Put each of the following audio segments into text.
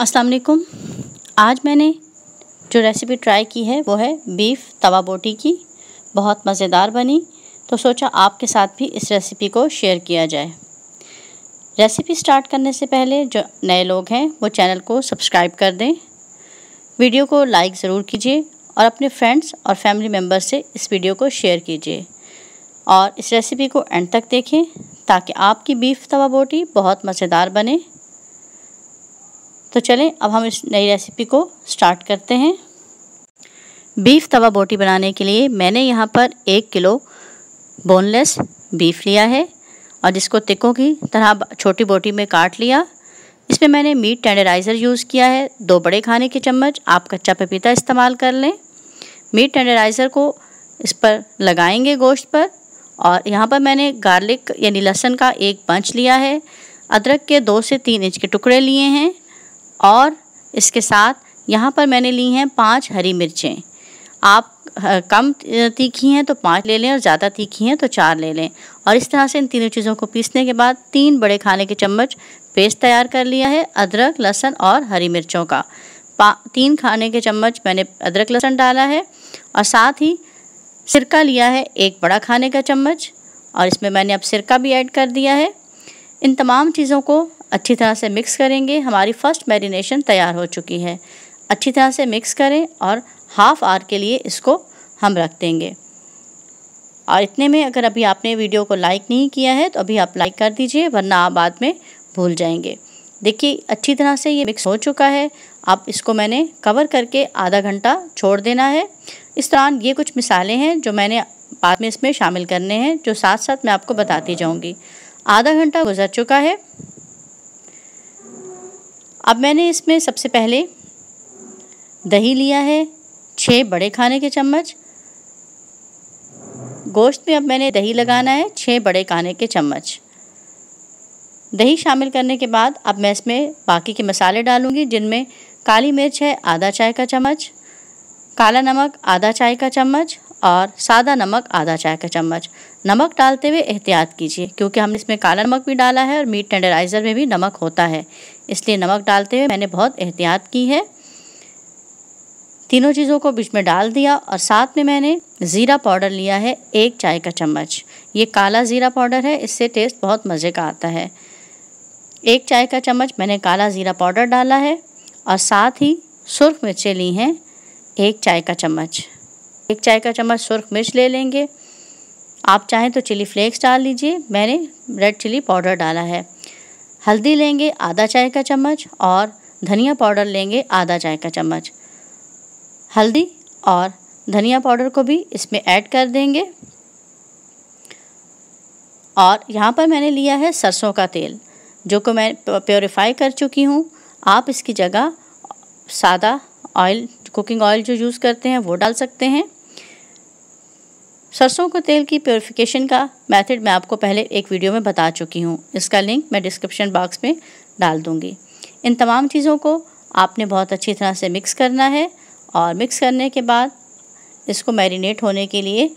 अस्सलाम वालेकुम। आज मैंने जो रेसिपी ट्राई की है वो है बीफ तवा बोटी की, बहुत मज़ेदार बनी तो सोचा आपके साथ भी इस रेसिपी को शेयर किया जाए। रेसिपी स्टार्ट करने से पहले जो नए लोग हैं वो चैनल को सब्सक्राइब कर दें, वीडियो को लाइक ज़रूर कीजिए और अपने फ्रेंड्स और फैमिली मेम्बर से इस वीडियो को शेयर कीजिए और इस रेसिपी को एंड तक देखें ताकि आपकी बीफ तवा बोटी बहुत मज़ेदार बने। तो चलें अब हम इस नई रेसिपी को स्टार्ट करते हैं। बीफ तवा बोटी बनाने के लिए मैंने यहाँ पर 1 किलो बोनलेस बीफ लिया है और जिसको तिकों की तरह छोटी बोटी में काट लिया। इसमें मैंने मीट टेंडराइज़र यूज़ किया है, 2 बड़े खाने के चम्मच। आप कच्चा पपीता इस्तेमाल कर लें। मीट टेंडराइज़र को इस पर लगाएंगे गोश्त पर। और यहाँ पर मैंने गार्लिक यानी लहसुन का 1 बंच लिया है, अदरक के 2 से 3 इंच के टुकड़े लिए हैं और इसके साथ यहाँ पर मैंने ली हैं 5 हरी मिर्चें। आप कम तीखी हैं तो 5 ले लें और ज़्यादा तीखी हैं तो 4 ले लें। और इस तरह से इन तीनों चीज़ों को पीसने के बाद 3 बड़े खाने के चम्मच पेस्ट तैयार कर लिया है अदरक लहसुन और हरी मिर्चों का। 3 खाने के चम्मच मैंने अदरक लहसुन डाला है और साथ ही सिरका लिया है 1 बड़ा खाने का चम्मच और इसमें मैंने अब सिरका भी ऐड कर दिया है। इन तमाम चीज़ों को अच्छी तरह से मिक्स करेंगे। हमारी फ़र्स्ट मैरिनेशन तैयार हो चुकी है, अच्छी तरह से मिक्स करें और हाफ़ आवर के लिए इसको हम रख देंगे। और इतने में अगर अभी आपने वीडियो को लाइक नहीं किया है तो अभी आप लाइक कर दीजिए, वरना आप बाद में भूल जाएंगे। देखिए अच्छी तरह से ये मिक्स हो चुका है। अब इसको मैंने कवर करके आधा घंटा छोड़ देना है। इस दौरान ये कुछ मिसालें हैं जो मैंने बाद में इसमें शामिल करने हैं, जो साथ साथ मैं आपको बताती जाऊँगी। आधा घंटा गुजर चुका है। अब मैंने इसमें सबसे पहले दही लिया है 6 बड़े खाने के चम्मच। गोश्त में अब मैंने दही लगाना है 6 बड़े खाने के चम्मच। दही शामिल करने के बाद अब मैं इसमें बाकी के मसाले डालूंगी, जिनमें काली मिर्च है ½ चाय का चम्मच, काला नमक ½ चाय का चम्मच और सादा नमक ½ चाय का चम्मच। नमक डालते हुए एहतियात कीजिए क्योंकि हमने इसमें काला नमक भी डाला है और मीट टेंडराइज़र में भी नमक होता है, इसलिए नमक डालते हुए मैंने बहुत एहतियात की है। तीनों चीज़ों को बीच में डाल दिया और साथ में मैंने ज़ीरा पाउडर लिया है 1 चाय का चम्मच। ये काला ज़ीरा पाउडर है, इससे टेस्ट बहुत मज़े का आता है। 1 चाय का चम्मच मैंने काला ज़ीरा पाउडर डाला है और साथ ही सुर्ख मिर्चें ली हैं 1 चाय का चम्मच। 1 चाय का चम्मच सुर्ख मिर्च ले लेंगे। आप चाहें तो चिली फ्लेक्स डाल लीजिए, मैंने रेड चिली पाउडर डाला है। हल्दी लेंगे ½ चाय का चम्मच और धनिया पाउडर लेंगे ½ चाय का चम्मच। हल्दी और धनिया पाउडर को भी इसमें ऐड कर देंगे। और यहाँ पर मैंने लिया है सरसों का तेल, जो को मैं प्योरीफाई कर चुकी हूँ। आप इसकी जगह सादा ऑयल, कुकिंग ऑयल जो यूज़ करते हैं वो डाल सकते हैं। सरसों के तेल की प्योरीफिकेशन का मेथड मैं आपको पहले एक वीडियो में बता चुकी हूँ, इसका लिंक मैं डिस्क्रिप्शन बॉक्स में डाल दूँगी। इन तमाम चीज़ों को आपने बहुत अच्छी तरह से मिक्स करना है और मिक्स करने के बाद इसको मैरिनेट होने के लिए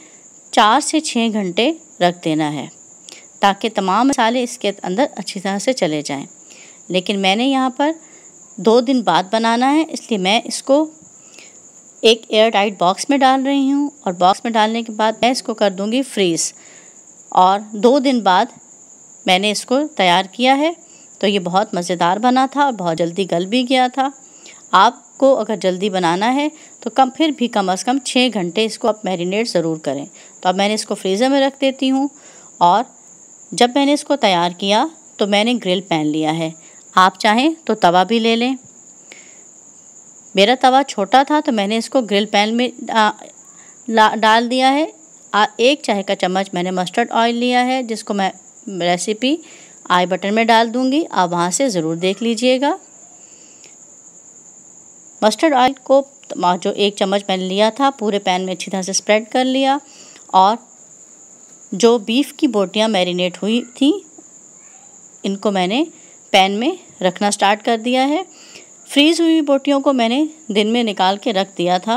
4 से 6 घंटे रख देना है ताकि तमाम मसाले इसके अंदर अच्छी तरह से चले जाएँ। लेकिन मैंने यहाँ पर 2 दिन बाद बनाना है, इसलिए मैं इसको एक एयरटाइट बॉक्स में डाल रही हूँ और बॉक्स में डालने के बाद मैं इसको कर दूँगी फ्रीज़। और 2 दिन बाद मैंने इसको तैयार किया है तो ये बहुत मज़ेदार बना था और बहुत जल्दी गल भी गया था। आपको अगर जल्दी बनाना है तो कम से कम 6 घंटे इसको आप मैरिनेट ज़रूर करें। तो अब मैंने इसको फ्रीज़र में रख देती हूँ। और जब मैंने इसको तैयार किया तो मैंने ग्रिल पैन लिया है, आप चाहें तो तवा भी ले लें। मेरा तवा छोटा था तो मैंने इसको ग्रिल पैन में डाल दिया है। 1 चाय का चम्मच मैंने मस्टर्ड ऑयल लिया है, जिसको मैं रेसिपी आई बटन में डाल दूंगी, आप वहां से ज़रूर देख लीजिएगा। मस्टर्ड ऑयल को जो 1 चम्मच मैंने लिया था पूरे पैन में अच्छी तरह से स्प्रेड कर लिया। और जो बीफ की बोटियाँ मैरिनेट हुई थी इनको मैंने पैन में रखना स्टार्ट कर दिया है। फ्रीज़ हुई बोटियों को मैंने दिन में निकाल के रख दिया था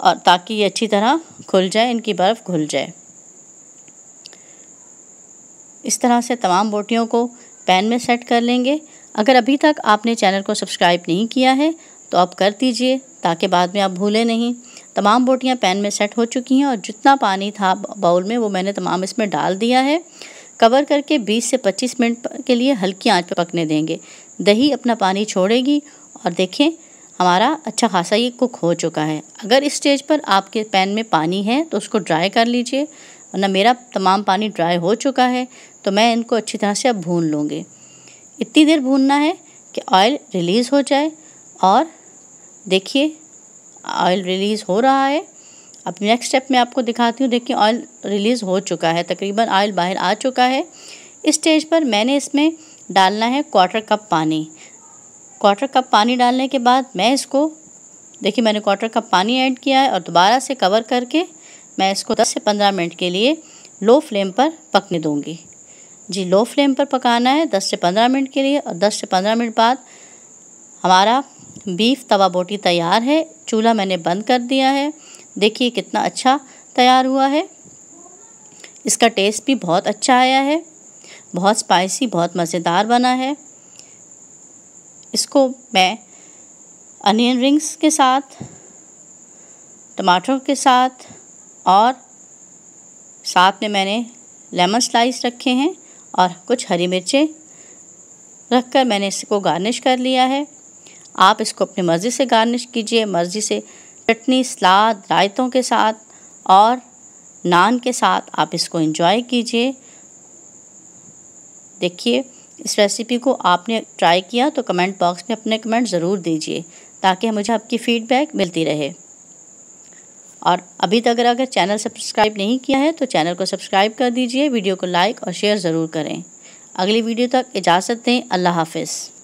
और ताकि ये अच्छी तरह खुल जाए, इनकी बर्फ़ घुल जाए। इस तरह से तमाम बोटियों को पैन में सेट कर लेंगे। अगर अभी तक आपने चैनल को सब्सक्राइब नहीं किया है तो आप कर दीजिए ताकि बाद में आप भूलें नहीं। तमाम बोटियां पैन में सेट हो चुकी हैं और जितना पानी था बाउल में वो मैंने तमाम इसमें डाल दिया है। कवर करके 20 से 25 मिनट के लिए हल्की आंच पर पकने देंगे। दही अपना पानी छोड़ेगी और देखें हमारा अच्छा खासा ये कुक हो चुका है। अगर इस स्टेज पर आपके पैन में पानी है तो उसको ड्राई कर लीजिए, वरना मेरा तमाम पानी ड्राई हो चुका है। तो मैं इनको अच्छी तरह से अब भून लूँगी। इतनी देर भूनना है कि ऑयल रिलीज़ हो जाए और देखिए ऑयल रिलीज़ हो रहा है। अब नेक्स्ट स्टेप में आपको दिखाती हूँ। देखिए ऑयल रिलीज़ हो चुका है, तकरीबन ऑयल बाहर आ चुका है। इस स्टेज पर मैंने इसमें डालना है 1/4 कप पानी। 1/4 कप पानी डालने के बाद मैं इसको देखिए मैंने 1/4 कप पानी ऐड किया है और दोबारा से कवर करके मैं इसको 10 से 15 मिनट के लिए लो फ्लेम पर पकने दूँगी। जी लो फ्लेम पर पकाना है 10 से 15 मिनट के लिए और 10 से 15 मिनट बाद हमारा बीफ तवा बोटी तैयार है। चूल्हा मैंने बंद कर दिया है। देखिए कितना अच्छा तैयार हुआ है। इसका टेस्ट भी बहुत अच्छा आया है, बहुत स्पाइसी बहुत मज़ेदार बना है। इसको मैं अनियन रिंग्स के साथ, टमाटर के साथ और साथ में मैंने लेमन स्लाइस रखे हैं और कुछ हरी मिर्चें रखकर मैंने इसको गार्निश कर लिया है। आप इसको अपनी मर्ज़ी से गार्निश कीजिए, मर्ज़ी से चटनी, सलाद, रायतों के साथ और नान के साथ आप इसको एंजॉय कीजिए। देखिए इस रेसिपी को आपने ट्राई किया तो कमेंट बॉक्स में अपने कमेंट ज़रूर दीजिए ताकि मुझे आपकी फ़ीडबैक मिलती रहे। और अभी तक अगर चैनल सब्सक्राइब नहीं किया है तो चैनल को सब्सक्राइब कर दीजिए। वीडियो को लाइक और शेयर ज़रूर करें। अगली वीडियो तक इजाज़त दें। अल्लाह हाफ़िज़।